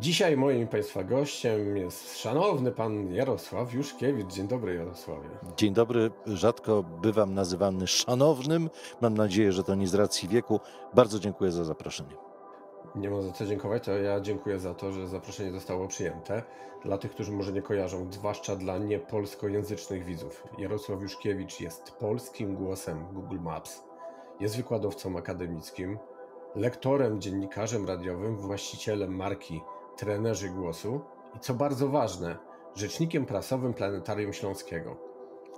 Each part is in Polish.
Dzisiaj moim Państwa gościem jest szanowny pan Jarosław Juszkiewicz. Dzień dobry, Jarosławie. Dzień dobry. Rzadko bywam nazywany szanownym. Mam nadzieję, że to nie z racji wieku. Bardzo dziękuję za zaproszenie. Nie ma za co dziękować, to ja dziękuję za to, że zaproszenie zostało przyjęte. Dla tych, którzy może nie kojarzą, zwłaszcza dla niepolskojęzycznych widzów. Jarosław Juszkiewicz jest polskim głosem Google Maps. Jest wykładowcą akademickim, lektorem, dziennikarzem radiowym, właścicielem marki Trenerzy Głosu i, co bardzo ważne, rzecznikiem prasowym Planetarium Śląskiego.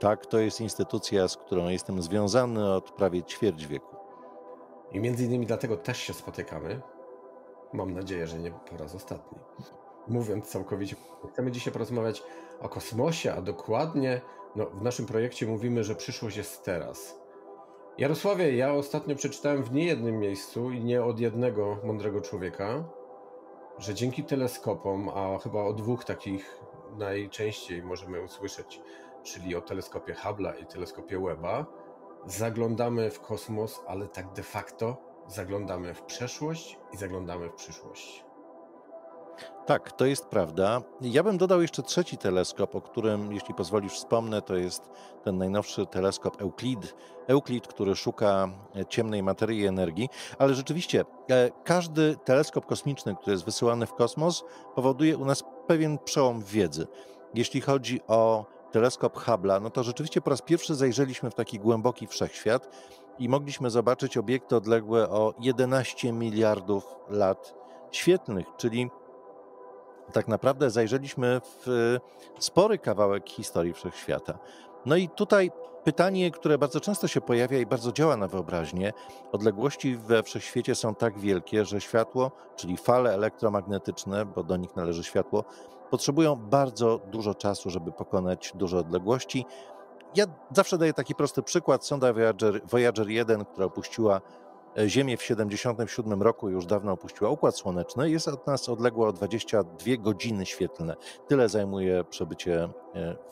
Tak, to jest instytucja, z którą jestem związany od prawie ćwierć wieku. I między innymi dlatego też się spotykamy. Mam nadzieję, że nie po raz ostatni. Mówiąc całkowicie, chcemy dzisiaj porozmawiać o kosmosie, a dokładnie w naszym projekcie mówimy, że przyszłość jest teraz. Jarosławie, ja ostatnio przeczytałem w niejednym miejscu i nie od jednego mądrego człowieka, że dzięki teleskopom, a chyba o dwóch takich najczęściej możemy usłyszeć, czyli o teleskopie Hubble'a i teleskopie Webba, zaglądamy w kosmos, ale tak de facto zaglądamy w przeszłość i zaglądamy w przyszłość. Tak, to jest prawda. Ja bym dodał jeszcze trzeci teleskop, o którym, jeśli pozwolisz, wspomnę, to jest ten najnowszy teleskop Euclid. Euclid, który szuka ciemnej materii i energii, ale rzeczywiście każdy teleskop kosmiczny, który jest wysyłany w kosmos, powoduje u nas pewien przełom wiedzy. Jeśli chodzi o teleskop Hubble'a, no to rzeczywiście po raz pierwszy zajrzeliśmy w taki głęboki wszechświat i mogliśmy zobaczyć obiekty odległe o 11 miliardów lat świetlnych, czyli tak naprawdę zajrzeliśmy w spory kawałek historii wszechświata. No i tutaj pytanie, które bardzo często się pojawia i bardzo działa na wyobraźnię. Odległości we wszechświecie są tak wielkie, że światło, czyli fale elektromagnetyczne, bo do nich należy światło, potrzebują bardzo dużo czasu, żeby pokonać duże odległości. Ja zawsze daję taki prosty przykład. Sonda Voyager 1, która opuściła Ziemię w 1977 roku, już dawno opuściła Układ Słoneczny, jest od nas odległa o 22 godziny świetlne. Tyle zajmuje przebycie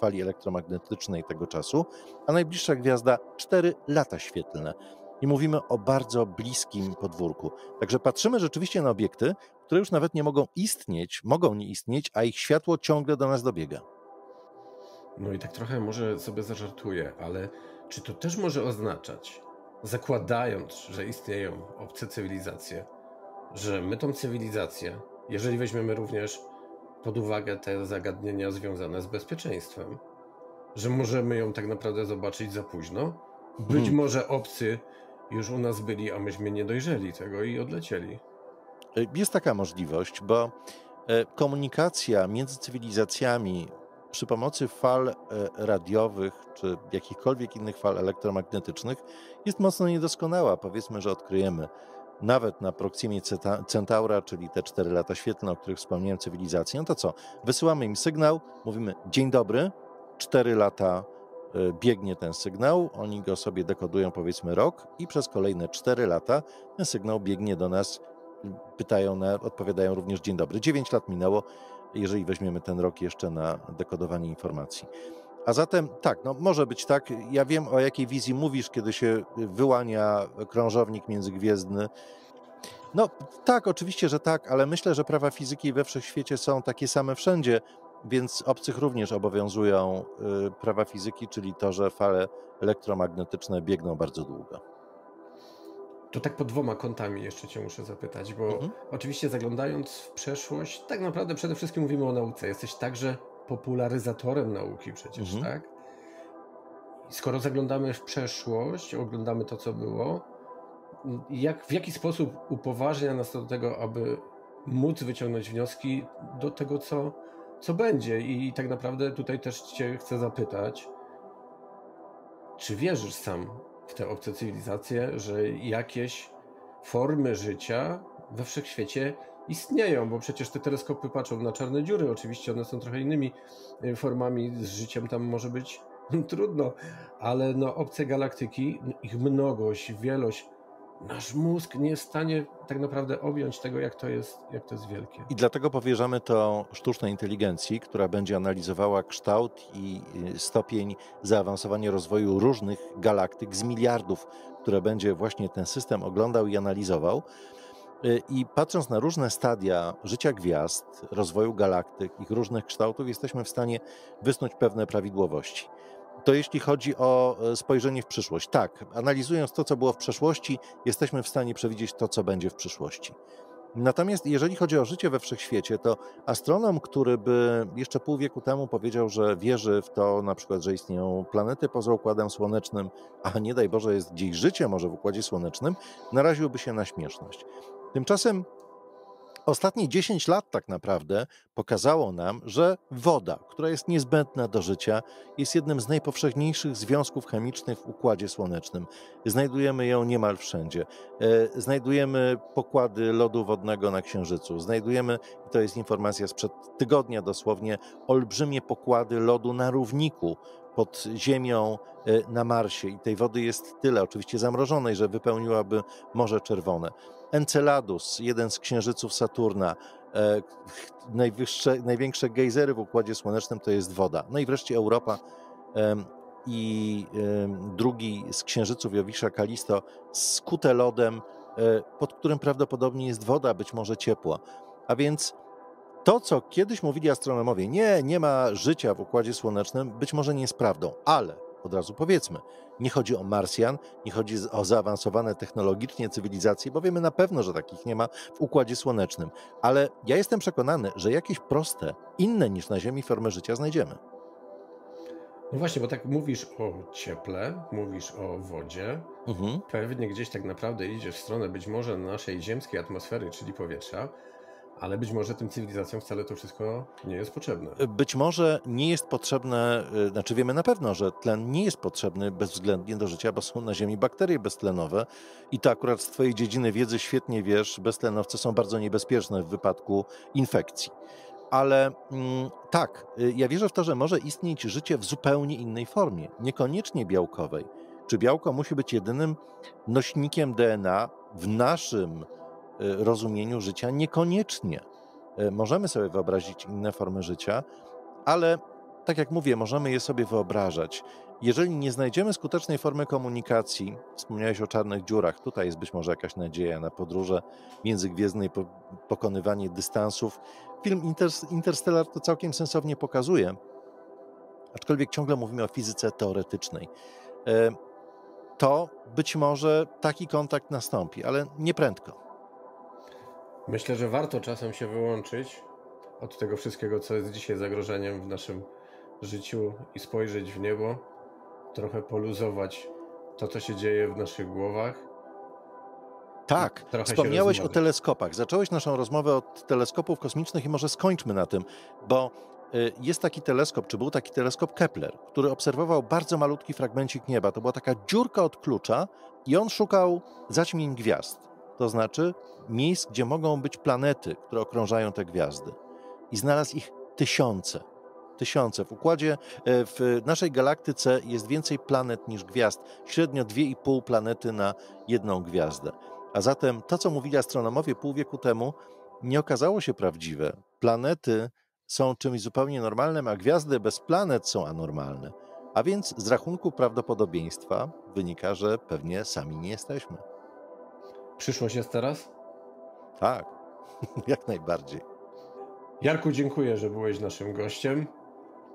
fali elektromagnetycznej tego czasu, a najbliższa gwiazda 4 lata świetlne. I mówimy o bardzo bliskim podwórku. Także patrzymy rzeczywiście na obiekty, które już nawet nie mogą istnieć, mogą nie istnieć, a ich światło ciągle do nas dobiega. No i tak trochę może sobie zażartuję, ale czy to też może oznaczać, zakładając, że istnieją obce cywilizacje, że my tą cywilizację, jeżeli weźmiemy również pod uwagę te zagadnienia związane z bezpieczeństwem, że możemy ją tak naprawdę zobaczyć za późno? Być może obcy już u nas byli, a myśmy nie dojrzeli tego i odlecieli. Jest taka możliwość, bo komunikacja między cywilizacjami przy pomocy fal radiowych czy jakichkolwiek innych fal elektromagnetycznych jest mocno niedoskonała. Powiedzmy, że odkryjemy nawet na Proximie Centaura, czyli te 4 lata świetlne, o których wspomniałem, cywilizację, no to co? Wysyłamy im sygnał, mówimy dzień dobry, 4 lata biegnie ten sygnał, oni go sobie dekodują powiedzmy rok i przez kolejne 4 lata ten sygnał biegnie do nas, odpowiadają również dzień dobry. 9 lat minęło, jeżeli weźmiemy ten rok jeszcze na dekodowanie informacji. A zatem tak, no może być tak, ja wiem, o jakiej wizji mówisz, kiedy się wyłania krążownik międzygwiezdny. No tak, oczywiście, że tak, ale myślę, że prawa fizyki we wszechświecie są takie same wszędzie, więc obcych również obowiązują prawa fizyki, czyli to, że fale elektromagnetyczne biegną bardzo długo. To tak pod dwoma kątami jeszcze cię muszę zapytać, bo oczywiście zaglądając w przeszłość, tak naprawdę przede wszystkim mówimy o nauce. Jesteś także popularyzatorem nauki przecież, tak? Skoro zaglądamy w przeszłość, oglądamy to, co było, w jaki sposób upoważnia nas do tego, aby móc wyciągnąć wnioski do tego, co będzie? I tak naprawdę tutaj też cię chcę zapytać, czy wierzysz sam w te obce cywilizacje, że jakieś formy życia we wszechświecie istnieją, bo przecież te teleskopy patrzą na czarne dziury, oczywiście one są trochę innymi formami, z życiem tam może być trudno, ale no obce galaktyki, ich mnogość, wielość, nasz mózg nie jest w stanie tak naprawdę objąć tego, jak to jest wielkie. I dlatego powierzamy to sztucznej inteligencji, która będzie analizowała kształt i stopień zaawansowania rozwoju różnych galaktyk z miliardów, które będzie właśnie ten system oglądał i analizował. I patrząc na różne stadia życia gwiazd, rozwoju galaktyk, ich różnych kształtów, jesteśmy w stanie wysnuć pewne prawidłowości. To jeśli chodzi o spojrzenie w przyszłość. Tak, analizując to, co było w przeszłości, jesteśmy w stanie przewidzieć to, co będzie w przyszłości. Natomiast jeżeli chodzi o życie we wszechświecie, to astronom, który by jeszcze pół wieku temu powiedział, że wierzy w to, na przykład, że istnieją planety poza Układem Słonecznym, a nie daj Boże jest gdzieś życie może w Układzie Słonecznym, naraziłby się na śmieszność. Tymczasem ostatnie 10 lat tak naprawdę pokazało nam, że woda, która jest niezbędna do życia, jest jednym z najpowszechniejszych związków chemicznych w Układzie Słonecznym. Znajdujemy ją niemal wszędzie. Znajdujemy pokłady lodu wodnego na Księżycu. Znajdujemy, i to jest informacja sprzed tygodnia dosłownie, olbrzymie pokłady lodu na równiku pod ziemią na Marsie. I tej wody jest tyle, oczywiście zamrożonej, że wypełniłaby Morze Czerwone. Enceladus, jeden z księżyców Saturna, największe gejzery w Układzie Słonecznym to jest woda. No i wreszcie Europa i drugi z księżyców Jowisza, Kallisto, skute lodem, pod którym prawdopodobnie jest woda, być może ciepła. A więc to, co kiedyś mówili astronomowie, nie ma życia w Układzie Słonecznym, być może nie jest prawdą, ale od razu powiedzmy, nie chodzi o Marsjan, nie chodzi o zaawansowane technologicznie cywilizacje, bo wiemy na pewno, że takich nie ma w Układzie Słonecznym. Ale ja jestem przekonany, że jakieś proste, inne niż na Ziemi formy życia znajdziemy. No właśnie, bo tak mówisz o cieple, mówisz o wodzie, pewnie gdzieś tak naprawdę idziesz w stronę być może naszej ziemskiej atmosfery, czyli powietrza, ale być może tym cywilizacjom wcale to wszystko nie jest potrzebne. Być może nie jest potrzebne, znaczy wiemy na pewno, że tlen nie jest potrzebny bezwzględnie do życia, bo są na Ziemi bakterie beztlenowe i to akurat z twojej dziedziny wiedzy świetnie wiesz, beztlenowce są bardzo niebezpieczne w wypadku infekcji. Ale tak, ja wierzę w to, że może istnieć życie w zupełnie innej formie, niekoniecznie białkowej. Czy białko musi być jedynym nośnikiem DNA w naszym rozumieniu życia? Niekoniecznie. Możemy sobie wyobrazić inne formy życia, ale tak jak mówię, możemy je sobie wyobrażać. Jeżeli nie znajdziemy skutecznej formy komunikacji, wspomniałeś o czarnych dziurach, tutaj jest być może jakaś nadzieja na podróże międzygwiezdne i pokonywanie dystansów. Film Interstellar to całkiem sensownie pokazuje, aczkolwiek ciągle mówimy o fizyce teoretycznej. To być może taki kontakt nastąpi, ale nie prędko. Myślę, że warto czasem się wyłączyć od tego wszystkiego, co jest dzisiaj zagrożeniem w naszym życiu i spojrzeć w niebo, trochę poluzować to, co się dzieje w naszych głowach. Tak, wspomniałeś o teleskopach. Zacząłeś naszą rozmowę od teleskopów kosmicznych i może skończmy na tym, bo jest taki teleskop, czy był taki teleskop Kepler, który obserwował bardzo malutki fragmencik nieba. To była taka dziurka od klucza i on szukał zaćmień gwiazd. To znaczy miejsc, gdzie mogą być planety, które okrążają te gwiazdy. I znalazł ich tysiące. Tysiące. W naszej galaktyce jest więcej planet niż gwiazd. Średnio 2,5 planety na jedną gwiazdę. A zatem to, co mówili astronomowie pół wieku temu, nie okazało się prawdziwe. Planety są czymś zupełnie normalnym, a gwiazdy bez planet są anormalne. A więc z rachunku prawdopodobieństwa wynika, że pewnie sami nie jesteśmy. Przyszłość jest teraz? Tak, jak najbardziej. Jarku, dziękuję, że byłeś naszym gościem.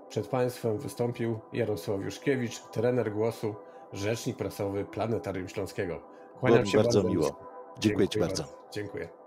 Przed Państwem wystąpił Jarosław Juszkiewicz, trener głosu, rzecznik prasowy Planetarium Śląskiego. Kłaniam się bardzo miło. Dziękuję Ci bardzo. Dziękuję.